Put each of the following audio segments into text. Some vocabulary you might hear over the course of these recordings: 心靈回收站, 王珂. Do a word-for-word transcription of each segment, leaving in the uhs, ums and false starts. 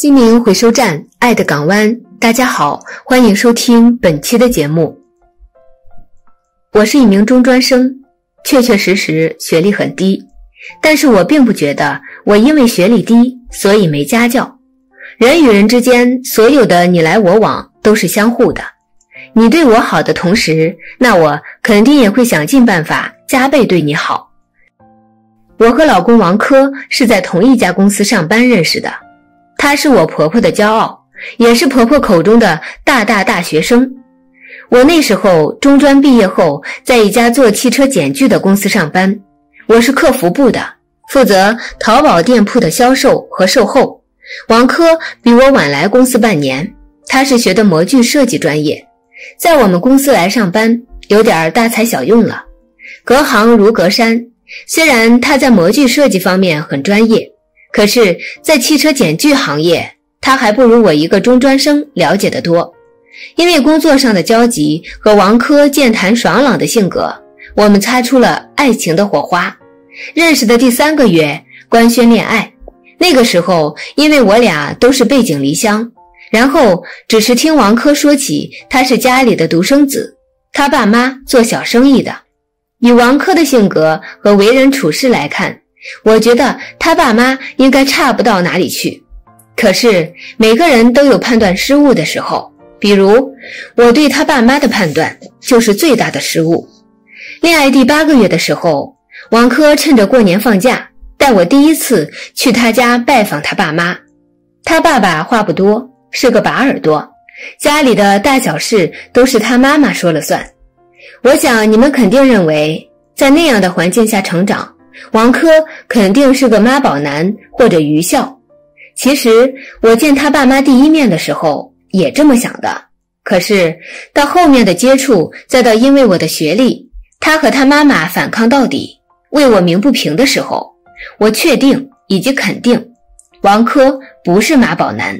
心灵回收站，爱的港湾。大家好，欢迎收听本期的节目。我是一名中专生，确确实实学历很低，但是我并不觉得我因为学历低，所以没家教。人与人之间所有的你来我往都是相互的，你对我好的同时，那我肯定也会想尽办法加倍对你好。我和老公王珂是在同一家公司上班认识的，她是我婆婆的骄傲，也是婆婆口中的大大大学生。我那时候中专毕业后，在一家做汽车检具的公司上班，我是客服部的，负责淘宝店铺的销售和售后。王珂比我晚来公司半年，她是学的模具设计专业，在我们公司来上班有点大材小用了，隔行如隔山。虽然她在模具设计方面很专业，可是在汽车检具行业，他还不如我一个中专生了解得多。因为工作上的交集和王珂健谈爽朗的性格，我们擦出了爱情的火花。认识的第三个月，官宣恋爱。那个时候，因为我俩都是背井离乡，然后只是听王珂说起他是家里的独生子，他爸妈做小生意的。以王珂的性格和为人处事来看，我觉得他爸妈应该差不到哪里去。可是每个人都有判断失误的时候，比如我对他爸妈的判断就是最大的失误。恋爱第八个月的时候，王珂趁着过年放假，带我第一次去他家拜访他爸妈。他爸爸话不多，是个把耳朵，家里的大小事都是他妈妈说了算。我想你们肯定认为，在那样的环境下成长，王珂肯定是个妈宝男或者愚孝。其实我见他爸妈第一面的时候也这么想的，可是到后面的接触，再到因为我的学历，他和他妈妈反抗到底，为我鸣不平的时候，我确定以及肯定王珂不是妈宝男。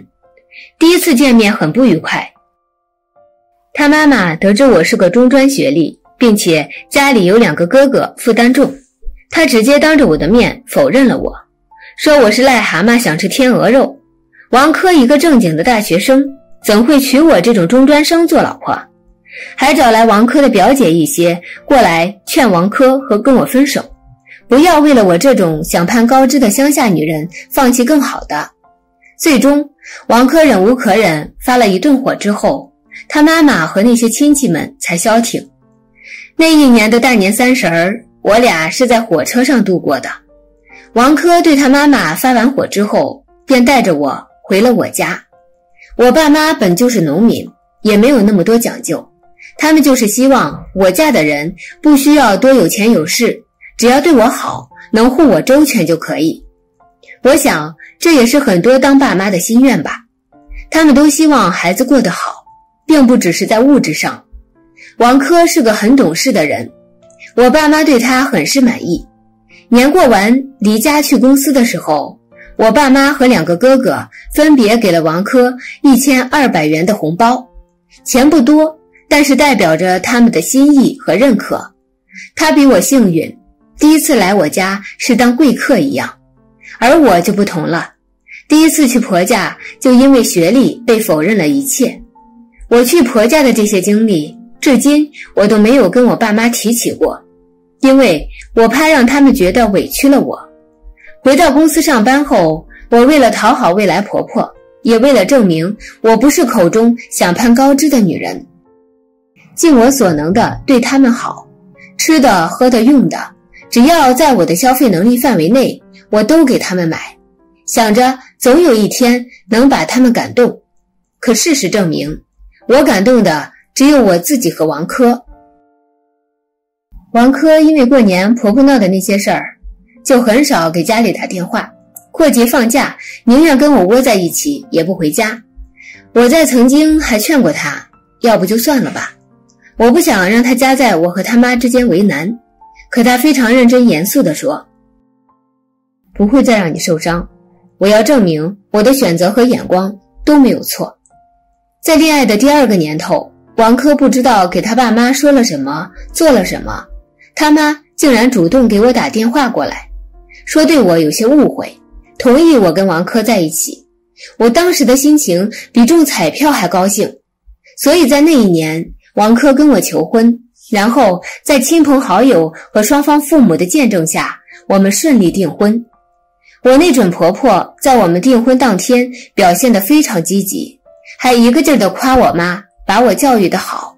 第一次见面很不愉快，他妈妈得知我是个中专学历，并且家里有两个哥哥负担重，他直接当着我的面否认了我，说我是癞蛤蟆想吃天鹅肉。王珂一个正经的大学生，怎会娶我这种中专生做老婆？还找来王珂的表姐一些过来劝王珂和跟我分手，不要为了我这种想攀高枝的乡下女人放弃更好的。最终王珂忍无可忍，发了一顿火之后，他妈妈和那些亲戚们才消停。那一年的大年三十儿，我俩是在火车上度过的。王珂对他妈妈发完火之后，便带着我回了我家。我爸妈本就是农民，也没有那么多讲究，他们就是希望我嫁的人不需要多有钱有势，只要对我好，能护我周全就可以。我想这也是很多当爸妈的心愿吧，他们都希望孩子过得好，并不只是在物质上。王珂是个很懂事的人，我爸妈对他很是满意。年过完离家去公司的时候，我爸妈和两个哥哥分别给了王珂一千二百元的红包，钱不多，但是代表着他们的心意和认可。他比我幸运，第一次来我家是当贵客一样，而我就不同了，第一次去婆家就因为学历被否认了一切。我去婆家的这些经历，至今我都没有跟我爸妈提起过，因为我怕让他们觉得委屈了我。回到公司上班后，我为了讨好未来婆婆，也为了证明我不是口中想攀高枝的女人，尽我所能的对他们好，吃的喝的用的，只要在我的消费能力范围内，我都给他们买，想着总有一天能把他们感动。可事实证明，我感动的只有我自己和王珂。王珂因为过年婆婆闹的那些事儿，就很少给家里打电话，过节放假宁愿跟我窝在一起也不回家。我在曾经还劝过她，要不就算了吧，我不想让她夹在我和她妈之间为难。可她非常认真严肃地说，不会再让你受伤，我要证明我的选择和眼光都没有错。在恋爱的第二个年头，王珂不知道给他爸妈说了什么，做了什么，他妈竟然主动给我打电话过来，说对我有些误会，同意我跟王珂在一起，我当时的心情比中彩票还高兴，所以在那一年，王珂跟我求婚，然后在亲朋好友和双方父母的见证下，我们顺利订婚。我那准婆婆在我们订婚当天表现得非常积极，还一个劲儿地夸我妈，把我教育得好。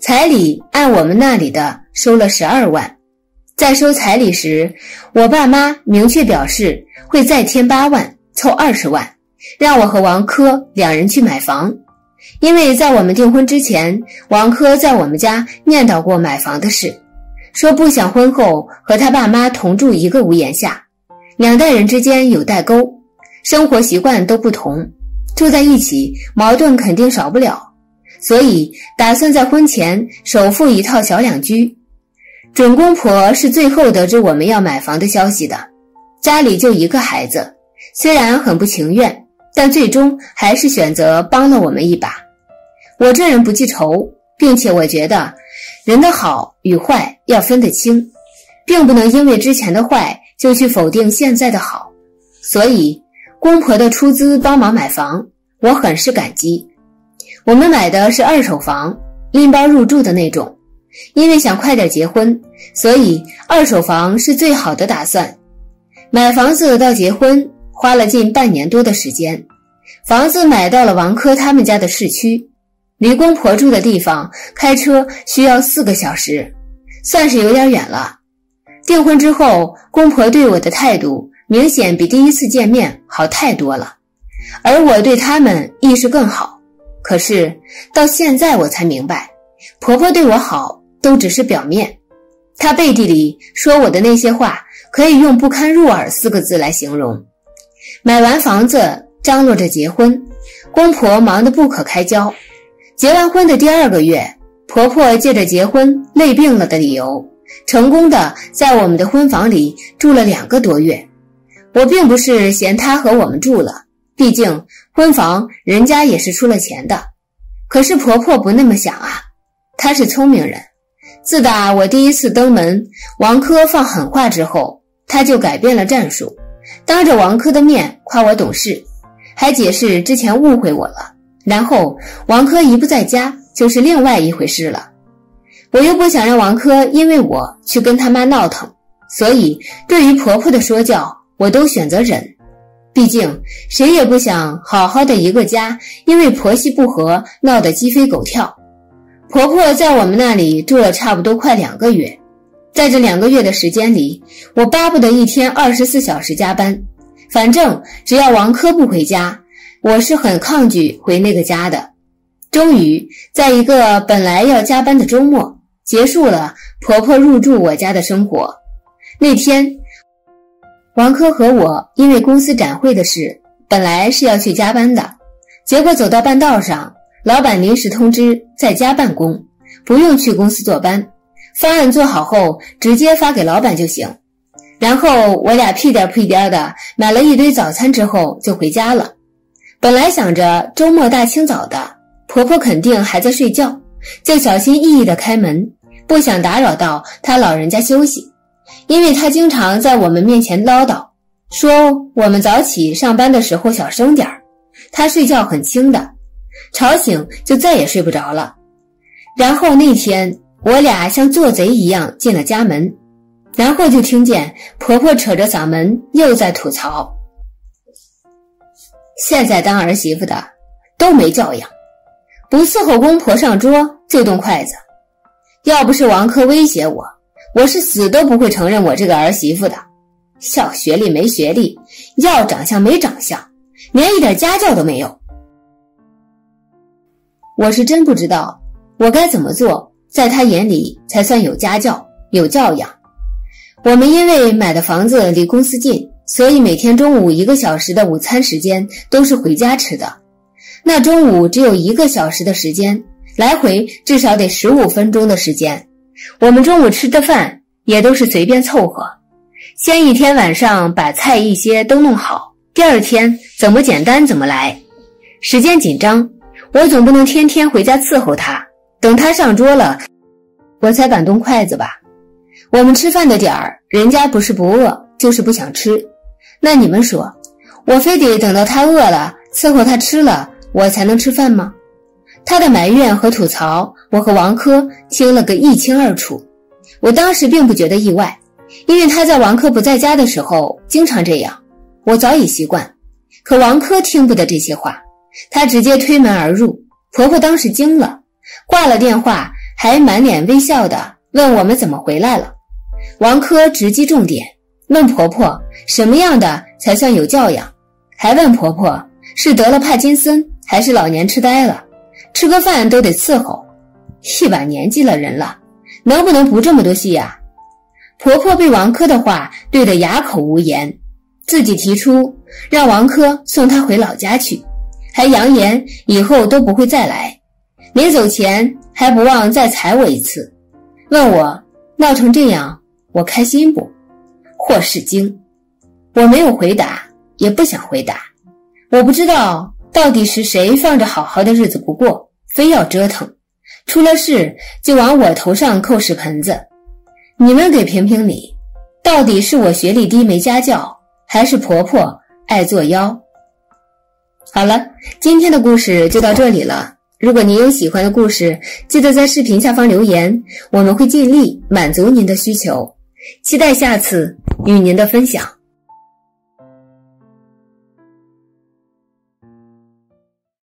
彩礼按我们那里的收了十二万。在收彩礼时，我爸妈明确表示会再添八万，凑二十万，让我和王珂两人去买房。因为在我们订婚之前，王珂在我们家念叨过买房的事，说不想婚后和他爸妈同住一个屋檐下，两代人之间有代沟，生活习惯都不同，住在一起矛盾肯定少不了，所以打算在婚前首付一套小两居。准公婆是最后得知我们要买房的消息的，家里就一个孩子，虽然很不情愿，但最终还是选择帮了我们一把。我这人不记仇，并且我觉得人的好与坏要分得清，并不能因为之前的坏就去否定现在的好，所以公婆的出资帮忙买房，我很是感激。我们买的是二手房，拎包入住的那种，因为想快点结婚，所以二手房是最好的打算。买房子到结婚花了近半年多的时间，房子买到了王珂他们家的市区，离公婆住的地方开车需要四个小时，算是有点远了。订婚之后，公婆对我的态度明显比第一次见面好太多了，而我对他们意识更好。可是到现在我才明白，婆婆对我好都只是表面，她背地里说我的那些话可以用不堪入耳四个字来形容。买完房子张罗着结婚，公婆忙得不可开交。结完婚的第二个月，婆婆借着结婚累病了的理由，成功的在我们的婚房里住了两个多月。我并不是嫌她和我们住了，毕竟婚房人家也是出了钱的，可是婆婆不那么想啊，她是聪明人。自打我第一次登门，王珂放狠话之后，她就改变了战术，当着王珂的面夸我懂事，还解释之前误会我了，然后王珂一不在家就是另外一回事了。我又不想让王珂因为我去跟他妈闹腾，所以对于婆婆的说教我都选择忍，毕竟谁也不想好好的一个家因为婆媳不和闹得鸡飞狗跳。婆婆在我们那里住了差不多快两个月，在这两个月的时间里，我巴不得一天二十四小时加班，反正只要王珂不回家，我是很抗拒回那个家的。终于在一个本来要加班的周末，结束了婆婆入住我家的生活。那天王珂和我因为公司展会的事本来是要去加班的，结果走到半道上，老板临时通知在家办公，不用去公司坐班，方案做好后直接发给老板就行。然后我俩屁颠屁颠的买了一堆早餐之后就回家了。本来想着周末大清早的婆婆肯定还在睡觉，就小心翼翼的开门，不想打扰到她老人家休息，因为她经常在我们面前唠叨，说我们早起上班的时候小声点儿，她睡觉很轻的，吵醒就再也睡不着了。然后那天我俩像做贼一样进了家门，然后就听见婆婆扯着嗓门又在吐槽，现在当儿媳妇的都没教养，不伺候公婆上桌就动筷子，要不是王珂威胁我，我是死都不会承认我这个儿媳妇的，要学历没学历，要长相没长相，连一点家教都没有。我是真不知道我该怎么做在他眼里才算有家教有教养。我们因为买的房子离公司近，所以每天中午一个小时的午餐时间都是回家吃的，那中午只有一个小时的时间，来回至少得十五分钟的时间，我们中午吃的饭也都是随便凑合，先一天晚上把菜一些都弄好，第二天怎么简单怎么来。时间紧张，我总不能天天回家伺候他，等他上桌了我才敢动筷子吧。我们吃饭的点儿，人家不是不饿就是不想吃，那你们说我非得等到他饿了伺候他吃了，我才能吃饭吗？他的埋怨和吐槽，我和王珂听了个一清二楚。我当时并不觉得意外，因为他在王珂不在家的时候经常这样，我早已习惯。可王珂听不得这些话，他直接推门而入。婆婆当时惊了，挂了电话，还满脸微笑的问我们怎么回来了。王珂直击重点，问婆婆什么样的才算有教养，还问婆婆是得了帕金森还是老年痴呆了，吃个饭都得伺候。一把年纪了人了，能不能不这么多戏啊？婆婆被王珂的话对得哑口无言，自己提出让王珂送她回老家去，还扬言以后都不会再来，临走前还不忘再踩我一次，问我闹成这样我开心不？霍世京，我没有回答，也不想回答。我不知道到底是谁放着好好的日子不过，非要折腾，出了事就往我头上扣屎盆子。你们给评评理，到底是我学历低没家教，还是婆婆爱作妖？好了，今天的故事就到这里了。如果您有喜欢的故事，记得在视频下方留言，我们会尽力满足您的需求。期待下次与您的分享。